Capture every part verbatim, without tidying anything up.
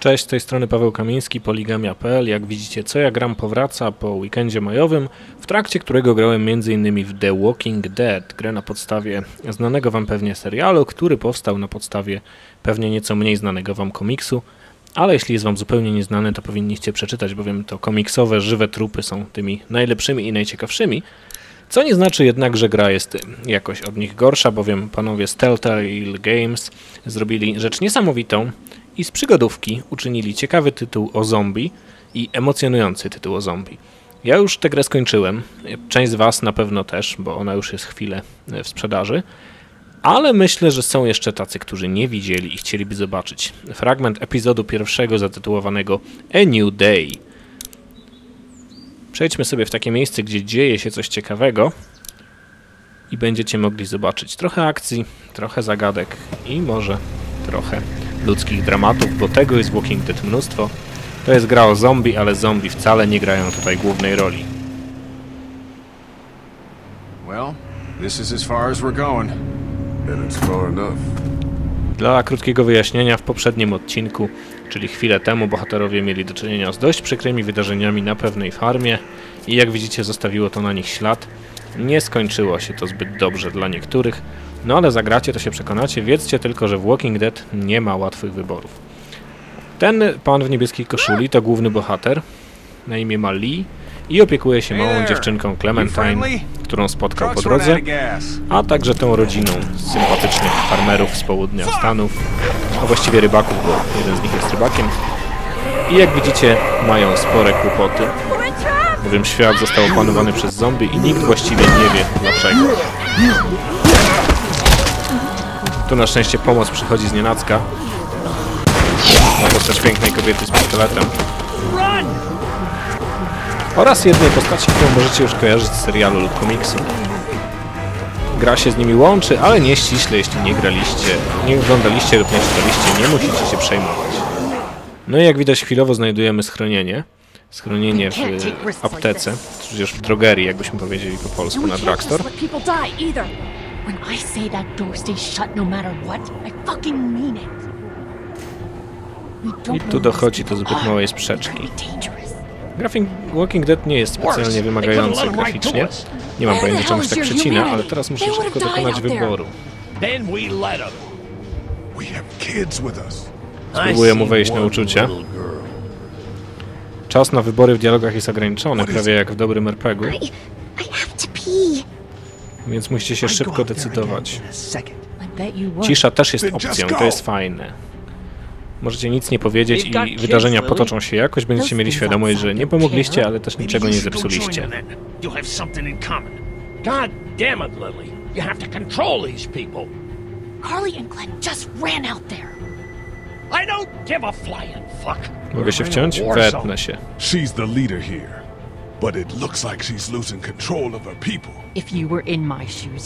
Cześć, z tej strony Paweł Kamiński, Polygamia kropka pe el. Jak widzicie, Co ja gram powraca po weekendzie majowym, w trakcie którego grałem między innymi w The Walking Dead, grę na podstawie znanego wam pewnie serialu, który powstał na podstawie pewnie nieco mniej znanego wam komiksu, ale jeśli jest wam zupełnie nieznany, to powinniście przeczytać, bowiem to komiksowe, żywe trupy są tymi najlepszymi i najciekawszymi. Co nie znaczy jednak, że gra jest jakoś od nich gorsza, bowiem panowie z Telltale Games zrobili rzecz niesamowitą i z przygodówki uczynili ciekawy tytuł o zombie i emocjonujący tytuł o zombie. Ja już tę grę skończyłem, część z was na pewno też, bo ona już jest chwilę w sprzedaży, ale myślę, że są jeszcze tacy, którzy nie widzieli i chcieliby zobaczyć. Fragment epizodu pierwszego zatytułowanego A New Day. Przejdźmy sobie w takie miejsce, gdzie dzieje się coś ciekawego i będziecie mogli zobaczyć trochę akcji, trochę zagadek i może trochę ludzkich dramatów, bo tego jest Walking Dead mnóstwo. To jest gra o zombie, ale zombie wcale nie grają tutaj głównej roli. Dla krótkiego wyjaśnienia, w poprzednim odcinku, czyli chwilę temu, bohaterowie mieli do czynienia z dość przykrymi wydarzeniami na pewnej farmie i jak widzicie, zostawiło to na nich ślad. Nie skończyło się to zbyt dobrze dla niektórych, no ale zagracie, to się przekonacie. Wiedzcie tylko, że w Walking Dead nie ma łatwych wyborów. Ten pan w niebieskiej koszuli to główny bohater, na imię ma Lee i opiekuje się małą dziewczynką Clementine, którą spotkał po drodze, a także tą rodziną sympatycznych farmerów z południa Stanów, a właściwie rybaków, bo jeden z nich jest rybakiem. I jak widzicie, mają spore kłopoty, bowiem świat został opanowany przez zombie i nikt właściwie nie wie dlaczego. Tu na szczęście pomoc przychodzi z nienacka, na postać pięknej kobiety z pistoletem oraz jednej postaci, którą możecie już kojarzyć z serialu lub komiksu. Gra się z nimi łączy, ale nie ściśle. Jeśli nie graliście, nie oglądaliście lub nie czytaliście, nie musicie się przejmować. No i jak widać, chwilowo znajdujemy schronienie. Schronienie w aptece, czy już w drogerii, jakbyśmy powiedzieli po polsku na drugstore. I tu dochodzi do zbyt małej sprzeczki. Grafik Walking Dead nie jest specjalnie wymagający graficznie. Nie mam pojęcia, czemu się tak przecina, ale teraz muszę szybko dokonać wyboru. Spróbuję mu wejść na uczucia. Czas na wybory w dialogach jest ograniczony, prawie jak w dobrym er pe gie. Więc musicie się szybko decydować. Cisza też jest opcją, to jest fajne. Możecie nic nie powiedzieć i wydarzenia potoczą się jakoś, będziecie mieli świadomość, że nie pomogliście, ale też niczego nie zepsuliście. Mogę się wciąć? Wetnę się.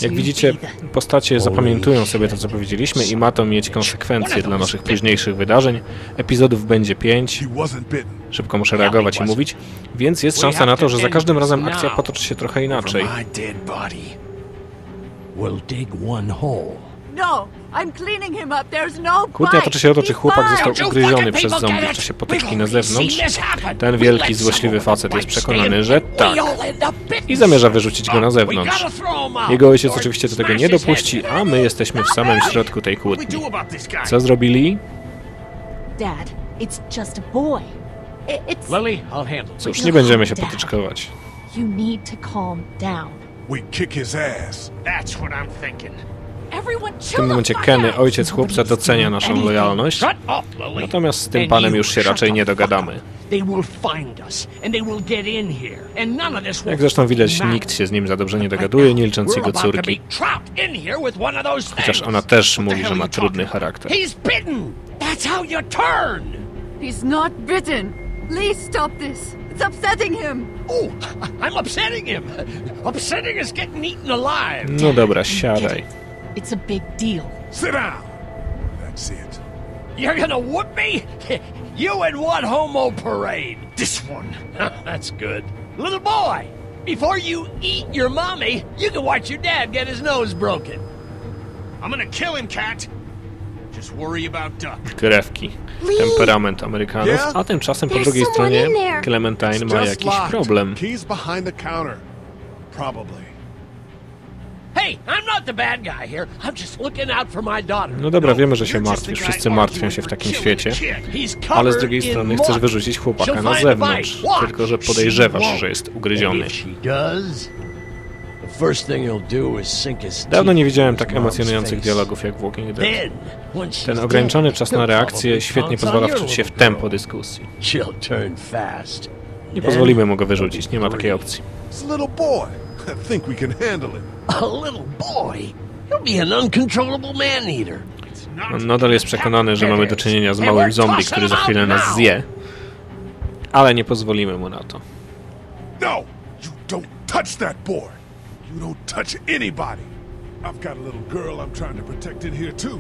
Jak widzicie, postacie zapamiętują sobie to, co powiedzieliśmy i ma to mieć konsekwencje dla naszych późniejszych wydarzeń. Epizodów będzie pięć, szybko muszę reagować i mówić, więc jest szansa na to, że za każdym razem akcja potoczy się trochę inaczej. Kłótnia toczy się o to, czy chłopak został ugryziony przez zombie w czasie potyczki na zewnątrz. Ten wielki, złośliwy facet jest przekonany, że tak i zamierza wyrzucić go na zewnątrz. Jego ojciec oczywiście do tego nie dopuści, a my jesteśmy w samym środku tej kłótni. Co zrobili? Cóż, nie będziemy się potyczkować. W tym momencie Kenny, ojciec chłopca, docenia naszą lojalność, natomiast z tym panem już się raczej nie dogadamy. Jak zresztą widać, nikt się z nim za dobrze nie dogaduje, nie licząc jego córki. Chociaż ona też mówi, że ma trudny charakter. No dobra, siadaj. It's a big deal. Sit down. That's it. You're gonna whoop me? You and what homo parade? This one. That's good. Little boy, before you eat your mommy, you can watch your dad get his nose broken. I'm gonna kill him, cat. Krewki. Temperament Amerykanów. A tymczasem po drugiej stronie Clementine ma jakiś problem. No dobra, wiemy, że się martwisz. Wszyscy martwią się w takim świecie. Ale z drugiej strony chcesz wyrzucić chłopaka na zewnątrz. Tylko że podejrzewasz, że jest ugryziony. Dawno nie widziałem tak emocjonujących dialogów jak w Walking Dead. Ten ograniczony czas na reakcję świetnie pozwala wczuć się w tempo dyskusji. Nie pozwolimy mu go wyrzucić, nie ma takiej opcji. On nadal jest przekonany, że mamy do czynienia z małym zombie, który za chwilę nas zje, ale nie pozwolimy mu na to. Touch that board. You don't touch anybody. I've got a little girl I'm trying to protect in here too.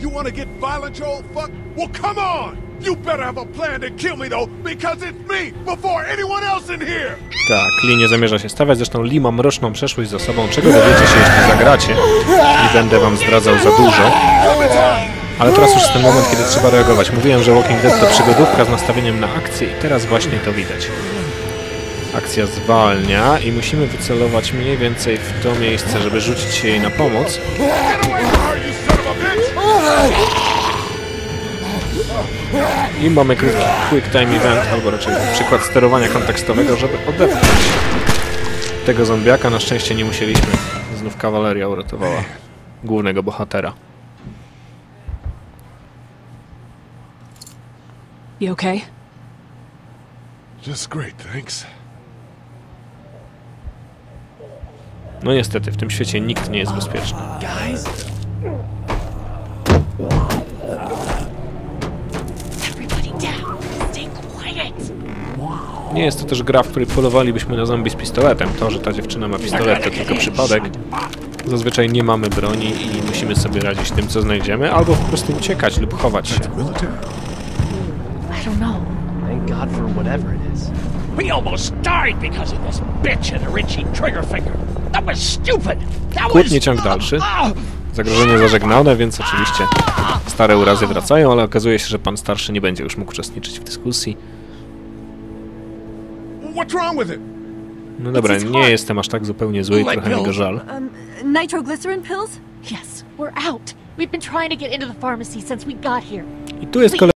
You want to get violent, you old fuck? Well, come on. You better have a plan to kill me though, because it's me before anyone else in here. Tak, Lee nie zamierza się stawiać, zresztą Lee ma mroczną przeszłość za sobą, czego dowiecie się, jeśli zagracie. I będę wam zdradzał za dużo. Ale teraz już jest ten moment, kiedy trzeba reagować. Mówiłem, że Walking Dead to przygodówka z nastawieniem na akcję i teraz właśnie to widać. Akcja zwalnia i musimy wycelować mniej więcej w to miejsce, żeby rzucić się jej na pomoc. I mamy quick time event, albo raczej przykład sterowania kontekstowego, żeby odepchnąć tego zombiaka. Na szczęście nie musieliśmy. Znów kawaleria uratowała głównego bohatera. You okay? Just great, thanks. No niestety, w tym świecie nikt nie jest bezpieczny. Nie jest to też gra, w której polowalibyśmy na zombie z pistoletem. To, że ta dziewczyna ma pistolet, to tylko przypadek. Zazwyczaj nie mamy broni i musimy sobie radzić tym, co znajdziemy, albo po prostu uciekać lub chować się. Kłótnie ciąg dalszy. Zagrożenie zażegnane, więc oczywiście stare urazy wracają, ale okazuje się, że pan starszy nie będzie już mógł uczestniczyć w dyskusji. No dobra, nie jestem aż tak zupełnie zły i trochę mi go żal. I tu jest kolejny.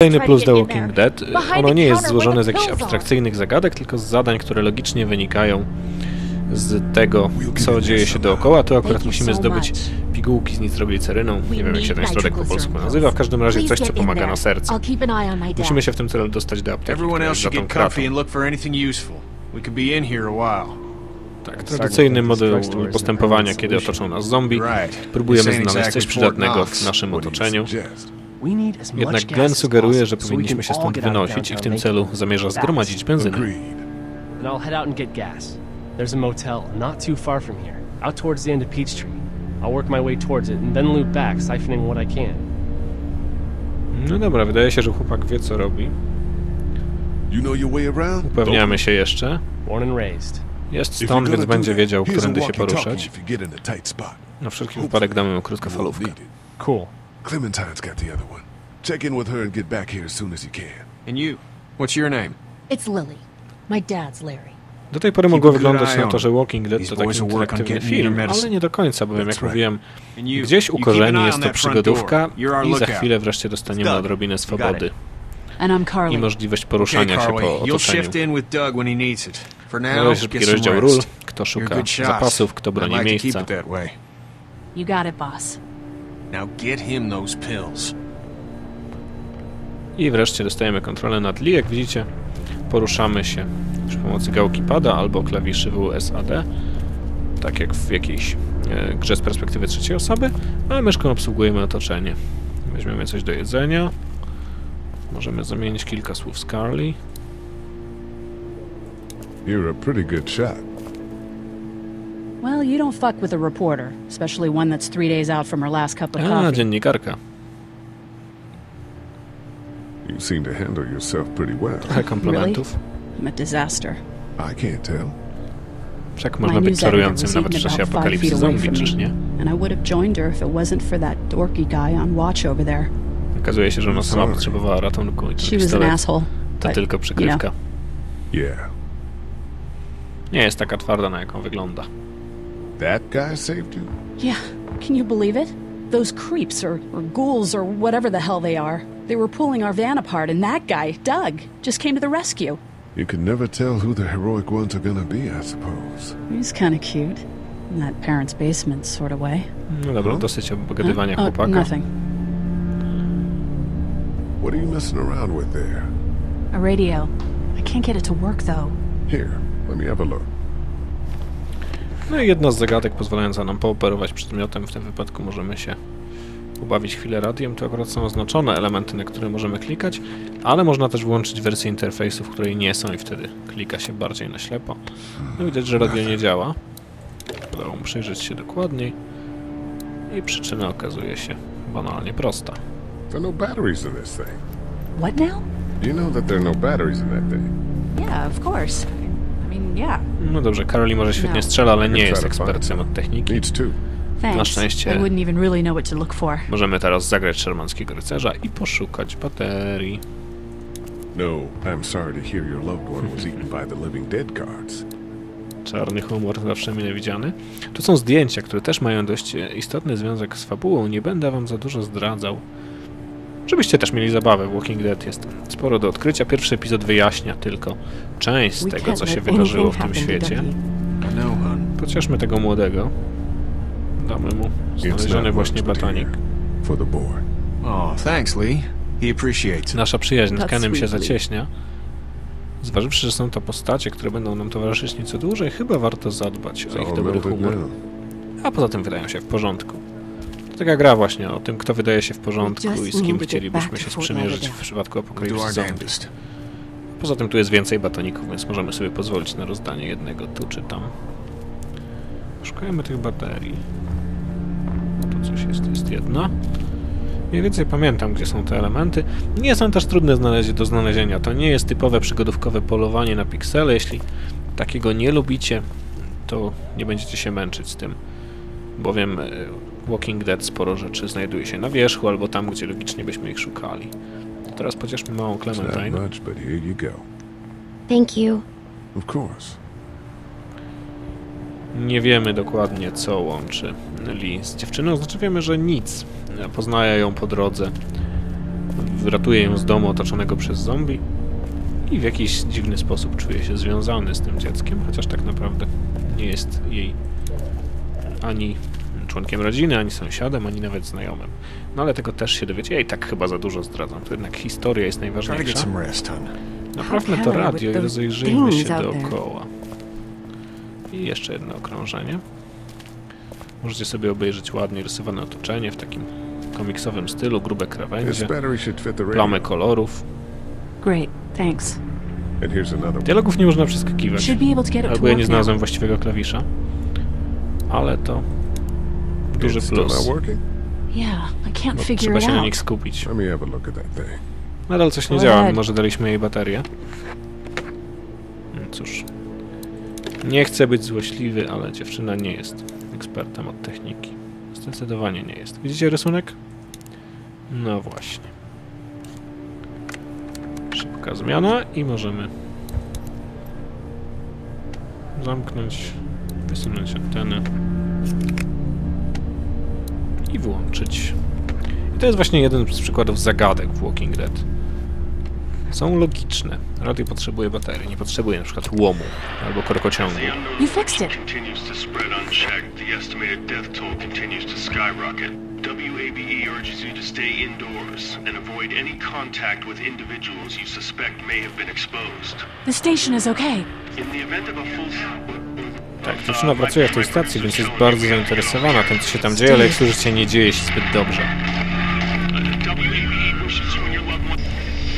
Kolejny plus The Walking Dead. Ono nie jest złożone z jakichś abstrakcyjnych zagadek, tylko z zadań, które logicznie wynikają z tego, co dzieje się dookoła. Tu akurat musimy zdobyć pigułki z nitrogliceryną. Nie wiem, jak się ten środek po polsku nazywa. W każdym razie coś, co pomaga na serce. Musimy się w tym celu dostać do apteki, która jest za tą kratą. Tak, tradycyjny model postępowania, kiedy otoczą nas zombie. Próbujemy znaleźć coś przydatnego w naszym otoczeniu. Jednak Glenn sugeruje, że powinniśmy się stąd wynosić i w tym celu zamierza zgromadzić benzynę. No dobra, wydaje się, że chłopak wie, co robi. Upewniamy się jeszcze. Jest stąd, więc będzie wiedział, którędy się poruszać. Na wszelki wypadek damy mu krótkofalówkę. Cool. Clementine's got the other one. Check in with her and get back here as soon as you can. And you, what's your name? It's Lily. My dad's Larry. Do tej pory mogło wyglądać na to, że Walking Dead to taki interaktywny film, ale nie do końca, bowiem jak mówiłem, gdzieś u korzeni jest to przygodówka i za chwilę wreszcie dostaniemy odrobinę swobody i możliwość poruszania się po otoczeniu. Mamy szybki rozdział ról, kto szuka zapasów, kto broni miejsca. You got it, boss. Now get him those pills. I wreszcie dostajemy kontrolę nad Lee. Jak widzicie, poruszamy się przy pomocy gałki pada albo klawiszy W S A D, tak jak w jakiejś e, grze z perspektywy trzeciej osoby, a myszką obsługujemy otoczenie. Weźmiemy coś do jedzenia. Możemy zamienić kilka słów z Carley. You're a pretty good shot. Well, you don't fuck with a reporter, especially one that's three days out from her last cup of coffee. A, dziennikarka. You seem to handle yourself pretty well. Komplementów. Really? I'm a disaster. I can't tell. Wszak można być czarującym nawet w czasie apokalipsy zombie, czyż nie? and I would have joined her if it wasn't for that dorky guy on watch over there. Okazuje się, że ona sama potrzebowała ratunku. She was an asshole. To but, tylko przykrywka. You know. Yeah. Nie jest taka twarda, na jaką wygląda. That guy saved you? Yeah. Can you believe it? Those creeps or, or ghouls or whatever the hell they are. They were pulling our van apart and that guy, Doug, just came to the rescue. You could never tell who the heroic ones are gonna be, I suppose. He's kind of cute. In that parents' basement sort of way. No dobra, dosyć obgadywania huh? chłopaka. Oh, nothing. What are you messing around with there? A radio. I can't get it to work though. Here, let me have a look. No i jedna z zagadek pozwalająca nam pooperować przedmiotem, w tym wypadku możemy się ubawić chwilę radiem, to akurat są oznaczone elementy, na które możemy klikać, ale można też włączyć wersję interfejsu, w której nie są i wtedy klika się bardziej na ślepo. No widać, że radio nie działa. Udało mu przyjrzeć się dokładniej i przyczyna okazuje się banalnie prosta. There are no batteries in this thing. What now? You know that there are no batteries in that thing. Yeah, of course. No dobrze, Carley może świetnie strzela, ale nie jest ekspertem od techniki. Na szczęście możemy teraz zagrać Shermanskiego rycerza i poszukać baterii. Czarny humor zawsze mile widziany. Tu są zdjęcia, które też mają dość istotny związek z fabułą. Nie będę wam za dużo zdradzał. Żebyście też mieli zabawę, Walking Dead jest sporo do odkrycia. Pierwszy epizod wyjaśnia tylko część z tego, co się wydarzyło w tym świecie. Pocieszmy tego młodego. Damy mu znaleziony właśnie batonik. Nasza przyjaźń z Kennym się zacieśnia. Zważywszy, że są to postacie, które będą nam towarzyszyć nieco dłużej, chyba warto zadbać o ich dobry humor. A poza tym wydają się w porządku. Taka gra właśnie o tym, kto wydaje się w porządku i z kim chcielibyśmy się sprzymierzyć w przypadku apokalipsy zombie. Poza tym tu jest więcej batoników, więc możemy sobie pozwolić na rozdanie jednego tu czy tam. Szukajmy tych baterii. Tu coś jest, jest jedna. Mniej więcej pamiętam, gdzie są te elementy. Nie są też trudne do znalezienia. To nie jest typowe przygodówkowe polowanie na piksele. Jeśli takiego nie lubicie, to nie będziecie się męczyć z tym, bowiem Walking Dead sporo rzeczy znajduje się na wierzchu, albo tam, gdzie logicznie byśmy ich szukali. To teraz chociażby małą Clementine. Nie wiemy dokładnie, co łączy Lee z dziewczyną, znaczy wiemy, że nic. Poznaje ją po drodze, ratuje ją z domu otoczonego przez zombie i w jakiś dziwny sposób czuje się związany z tym dzieckiem, chociaż tak naprawdę nie jest jej ani członkiem rodziny, ani sąsiadem, ani nawet znajomym. No ale tego też się dowiecie. Ja i tak chyba za dużo zdradzam. To jednak historia jest najważniejsza. Naprawmy to radio i rozejrzyjmy się dookoła. I jeszcze jedno okrążenie. Możecie sobie obejrzeć ładnie rysowane otoczenie w takim komiksowym stylu. Grube krawędzie, plamy kolorów. Dialogów nie można przeskakiwać. Albo ja nie znalazłem właściwego klawisza. Ale to duży plus. Bo trzeba się na nich skupić. Nadal coś nie działa, może daliśmy jej baterię. Cóż, nie chcę być złośliwy, ale dziewczyna nie jest ekspertem od techniki. Zdecydowanie nie jest. Widzicie rysunek? No właśnie. Szybka zmiana i możemy zamknąć, wysunąć antenę i włączyć. I to jest właśnie jeden z przykładów zagadek w Walking Dead. Są logiczne. Radio potrzebuje baterii, nie potrzebuje na przykład łomu albo korkociągu. Tak, dziewczyna pracuje w tej stacji, więc jest bardzo zainteresowana tym, co się tam dzieje, ale jak słyszycie, nie dzieje się zbyt dobrze.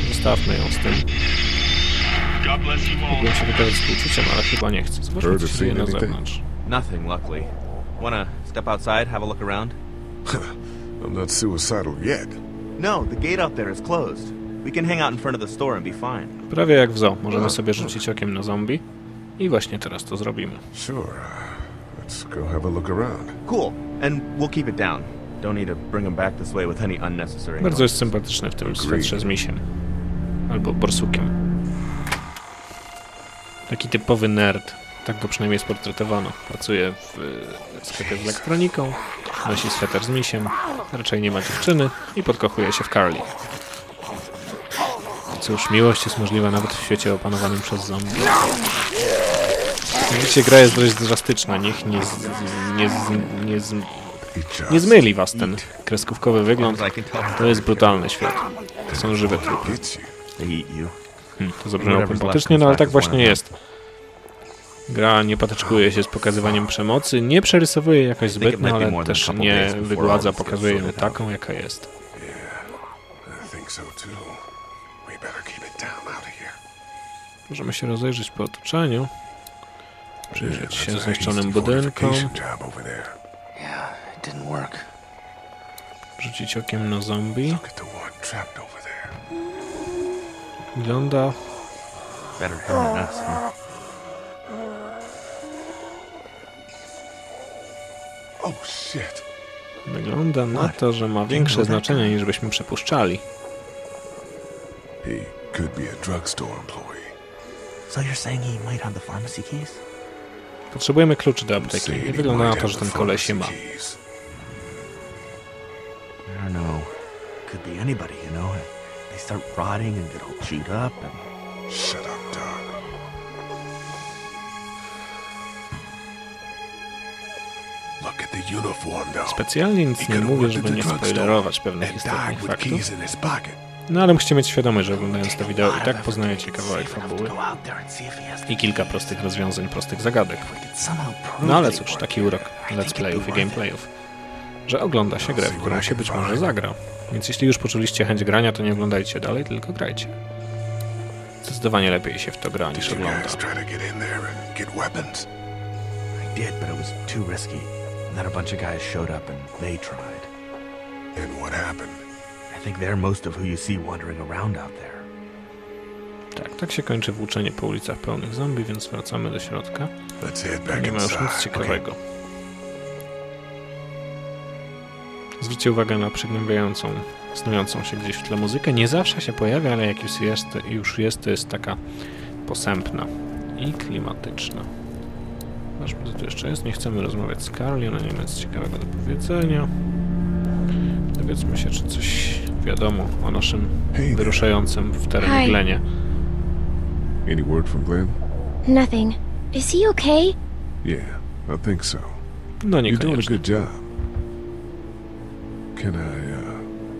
Zostawmy ją z tym. Mogłem się wykazać współczuciem, ale chyba nie chcę. Zobaczmy, co się dzieje na zewnątrz. Nothing, luckily. Wanna step outside, have a look around? I'm not suicidal yet. No, the gate out there is closed. We can hang out in front of the store and be fine. Prawie jak w zoo. Możemy sobie rzucić okiem na zombie. I właśnie teraz to zrobimy. Sure. Let's go have a look around. Cool. And we'll keep it down. Don't need to bring them back this way with any unnecessary. Bardzo jest sympatyczny w tym swetrze z misiem. Albo borsukiem. Taki typowy nerd. Tak go przynajmniej sportretowano. Pracuje w sklepie z elektroniką, nosi sweter z misiem, raczej nie ma dziewczyny i podkochuje się w Carley. Cóż, miłość jest możliwa nawet w świecie opanowanym przez zombie. Widzicie, gra jest dość drastyczna, niech nie, z, nie, z, nie, z, nie zmyli was ten kreskówkowy wygląd. To jest brutalny świat. To są żywe trupy. Hmm, to zabrzmiało pompatycznie, no ale tak właśnie jest. Gra nie patyczkuje się z pokazywaniem przemocy, nie przerysowuje jakaś zbytna, ale też nie wygładza, pokazuje ją taką, jaka jest. Możemy się rozejrzeć po otoczeniu, przyjrzeć się zniszczonym budynkom, rzucić okiem na zombie. Wygląda... Wygląda na to, że ma większe znaczenie niż byśmy przypuszczali. Potrzebujemy klucz do apteki. Nie wygląda na to, że ten koleś je ma. Specjalnie nic nie mówię, żeby nie spoilerować pewnych istotnych faktów. No ale musicie mieć świadomość, że oglądając to wideo i tak poznajecie kawałek fabuły i kilka prostych rozwiązań, prostych zagadek. No ale cóż, taki urok let's playów i gameplayów, że ogląda się grę, w którą się być może zagra. Więc jeśli już poczuliście chęć grania, to nie oglądajcie dalej, tylko grajcie. Zdecydowanie lepiej się w to gra niż ogląda. And then a bunch of guys showed up and they tried. And what happened? I think they're most of who you see wandering around out there. Tak, tak się kończy włóczenie po ulicach pełnych zombie, więc wracamy do środka. Nie ma już nic ciekawego. Zwróćcie uwagę na przygnębiającą, snującą się gdzieś w tle muzykę. Nie zawsze się pojawia, ale jak już jest, już jest, to jest taka posępna i klimatyczna. Aż tu jeszcze jest. Nie chcemy rozmawiać z Carley, ona nie ma nic ciekawego do powiedzenia. Dowiedzmy się, czy coś wiadomo o naszym wyruszającym w teren Glenie. Any word from Glenn? Nothing. Is he okay? Yeah, I think so. No niekoniecznie. You're doing a good job. Can I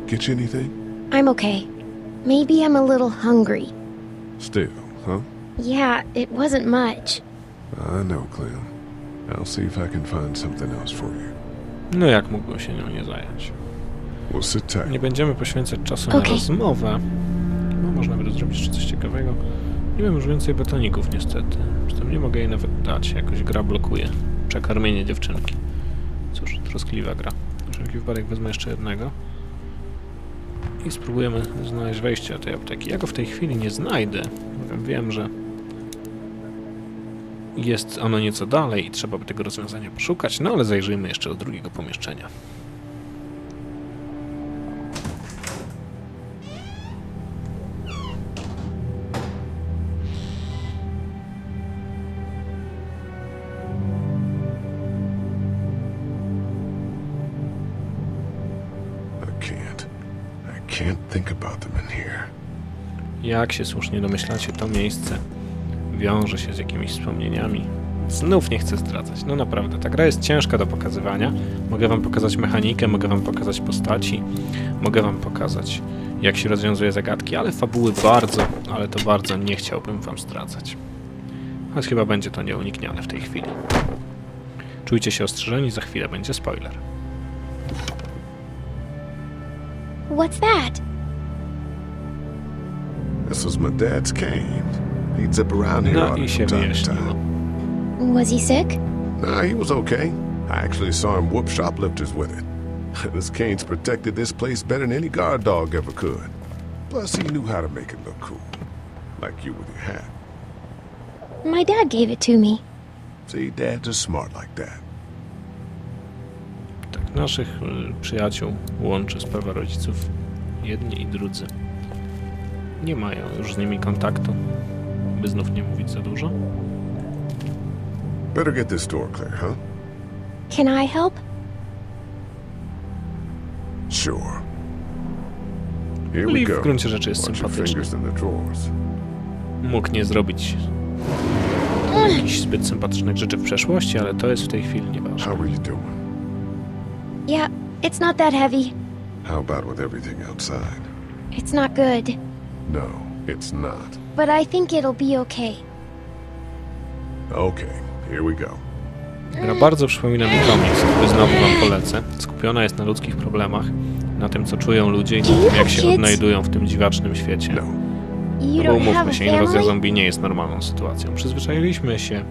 uh, get you anything? I'm okay. Maybe I'm a little hungry. Still, huh? Yeah, it wasn't much. I know, Clem. I'll see if I can find something else for you. No jak mógłbym się nią nie zająć? Nie będziemy poświęcać czasu okay. na rozmowę. No, można by zrobić jeszcze coś ciekawego. Nie mam już więcej batoników niestety. Zatem nie mogę jej nawet dać. Jakoś gra blokuje. Przekarmienie dziewczynki. Cóż, troskliwa gra. Wszelki wypadek wezmę jeszcze jednego. I spróbujemy znaleźć wejście do tej apteki. Ja go w tej chwili nie znajdę. Bowiem wiem, że jest ono nieco dalej i trzeba by tego rozwiązania poszukać, no ale zajrzyjmy jeszcze do drugiego pomieszczenia. Jak się słusznie domyślacie, to miejsce wiąże się z jakimiś wspomnieniami. Znów nie chcę zdradzać. No naprawdę, ta gra jest ciężka do pokazywania. Mogę wam pokazać mechanikę, mogę wam pokazać postaci, mogę wam pokazać, jak się rozwiązuje zagadki, ale fabuły bardzo, ale to bardzo nie chciałbym wam zdradzać. Choć chyba będzie to nieuniknione w tej chwili. Czujcie się ostrzeżeni, za chwilę będzie spoiler. What's that? This is my dad's cane. He'd zip around here on from time to time. Was he sick? Nah, he was okay. I actually saw him whoop shoplifters with it. This cane's protected this place better than any guard dog ever could. Plus, he knew how to make it look cool. Like you with your hat. My dad gave it to me. See, dads are smart like that. naszych przyjaciół łączy sprawa rodziców. Jedni i drudzy nie mają już z nimi kontaktu, by znów nie mówić za dużo. Better get this door clear, huh? Can I help? Sure. Here we go. W gruncie rzeczy jest sympatyczny. Mógł nie zrobić jakichś zbyt sympatycznych rzeczy w przeszłości, ale to jest w tej chwili nieważne. How are you doing? Yeah, it's not that heavy. How about with everything outside? It's not good. No, it's not. But I think it'll be okay. Okay, here we go. Gra bardzo przypomina mi komiks, który znowu wam polecę. Skupiona jest na ludzkich problemach, na tym, co czują ludzie i na tym, jak się odnajdują w tym dziwacznym świecie. No. No bo umówmy się, inwazja zombie nie jest normalną sytuacją. Przyzwyczailiśmy się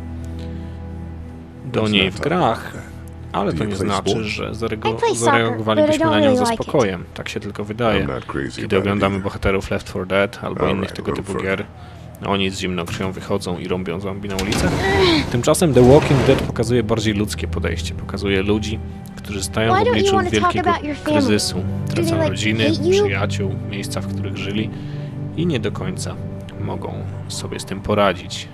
do niej w grach, ale to nie znaczy, że zareagowalibyśmy na nią ze spokojem. Tak się tylko wydaje. Kiedy oglądamy bohaterów Left four Dead albo innych tego typu gier, oni z zimną krwią wychodzą i rąbią zombie na ulicę. Tymczasem The Walking Dead pokazuje bardziej ludzkie podejście. Pokazuje ludzi, którzy stają w obliczu wielkiego kryzysu. Tracą rodziny, przyjaciół, miejsca, w których żyli i nie do końca mogą sobie z tym poradzić.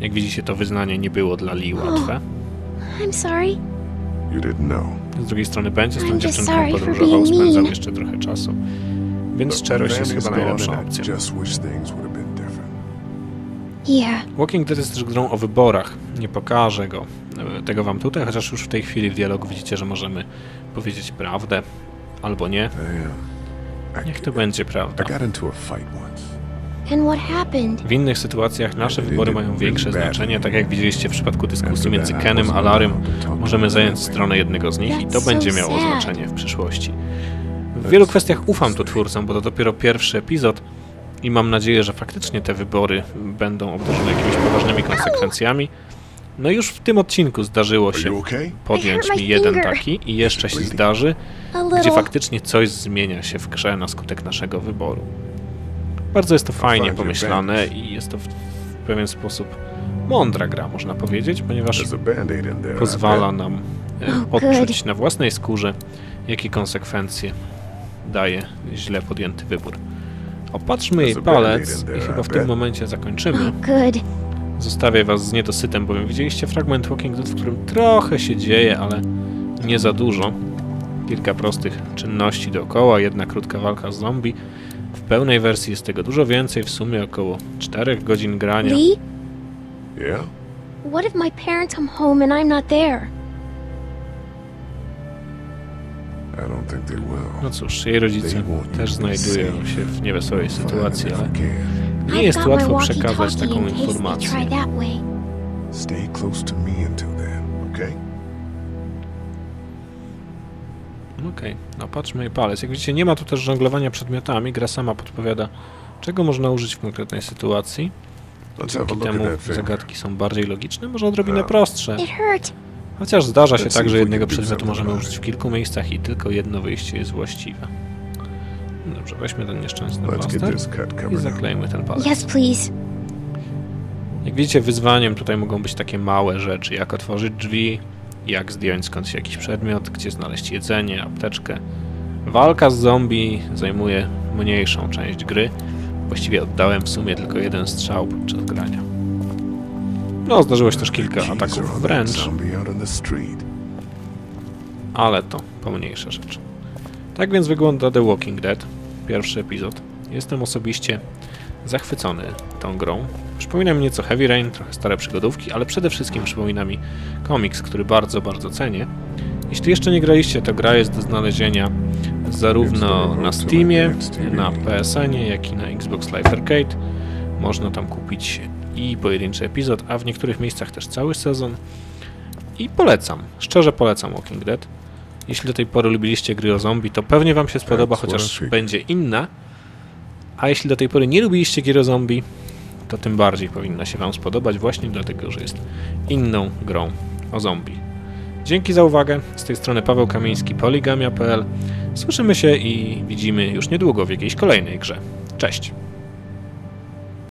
Jak widzicie, to wyznanie nie było dla Lee łatwe. Z drugiej strony będzie z tą dziewczynką podróżował, spędzał jeszcze trochę czasu. Więc szczerość jest chyba najlepsza opcja. Walking Dead jest też grą o wyborach. Nie pokażę go, tego wam tutaj, chociaż już w tej chwili w dialogu widzicie, że możemy powiedzieć prawdę albo nie. Niech to będzie prawda. W innych sytuacjach nasze wybory mają większe znaczenie, tak jak widzieliście w przypadku dyskusji między Kennym a Larrym. Możemy zająć stronę jednego z nich i to będzie miało znaczenie w przyszłości. W wielu kwestiach ufam tu twórcom, bo to dopiero pierwszy epizod i mam nadzieję, że faktycznie te wybory będą obdarzone jakimiś poważnymi konsekwencjami. No już w tym odcinku zdarzyło się podjąć mi jeden taki i jeszcze się zdarzy, gdzie faktycznie coś zmienia się w grze na skutek naszego wyboru. Bardzo jest to fajnie pomyślane i jest to w pewien sposób mądra gra, można powiedzieć, ponieważ pozwala nam odczuć na własnej skórze, jakie konsekwencje daje źle podjęty wybór. Opatrzmy jej palec i chyba w tym momencie zakończymy. Zostawię was z niedosytem, bowiem widzieliście fragment Walking Dead, w którym trochę się dzieje, ale nie za dużo. Kilka prostych czynności dookoła, jedna krótka walka z zombie. W pełnej wersji jest tego dużo więcej, w sumie około czterech godzin grania. Lee? Yeah? What if my parents come home and I'm not there? No cóż, jej rodzice też znajdują się w niewesołej sytuacji, ale nie jest łatwo przekazać taką informację. Okej, no patrzmy jej palec. Jak widzicie, nie ma tu też żonglowania przedmiotami. Gra sama podpowiada, czego można użyć w konkretnej sytuacji. Dzięki temu zagadki są bardziej logiczne, może odrobinę prostsze. Chociaż zdarza się tak, że jednego przedmiotu możemy użyć w kilku miejscach i tylko jedno wyjście jest właściwe. Dobrze, weźmy ten nieszczęsny plaster i zaklejmy ten palec. Yes, please. Jak widzicie, wyzwaniem tutaj mogą być takie małe rzeczy, jak otworzyć drzwi, jak zdjąć skądś jakiś przedmiot, gdzie znaleźć jedzenie, apteczkę. Walka z zombie zajmuje mniejszą część gry. Właściwie oddałem w sumie tylko jeden strzał podczas grania. No, zdarzyło się też kilka ataków wręcz, ale to pomniejsza rzecz. Tak więc wygląda The Walking Dead, pierwszy epizod. Jestem osobiście zachwycony tą grą. Przypomina mi nieco Heavy Rain, trochę stare przygodówki, ale przede wszystkim przypomina mi komiks, który bardzo, bardzo cenię. Jeśli jeszcze nie graliście, to gra jest do znalezienia zarówno na Steamie, na P S N ie, jak i na Xbox Live Arcade. Można tam kupić i pojedynczy epizod, a w niektórych miejscach też cały sezon. I polecam, szczerze polecam Walking Dead. Jeśli do tej pory lubiliście gry o zombie, to pewnie wam się spodoba, chociaż będzie inna. A jeśli do tej pory nie lubiliście gier o zombie, to tym bardziej powinna się wam spodobać, właśnie dlatego, że jest inną grą o zombie. Dzięki za uwagę. Z tej strony Paweł Kamiński, Polygamia kropka p l. Słyszymy się i widzimy już niedługo w jakiejś kolejnej grze. Cześć!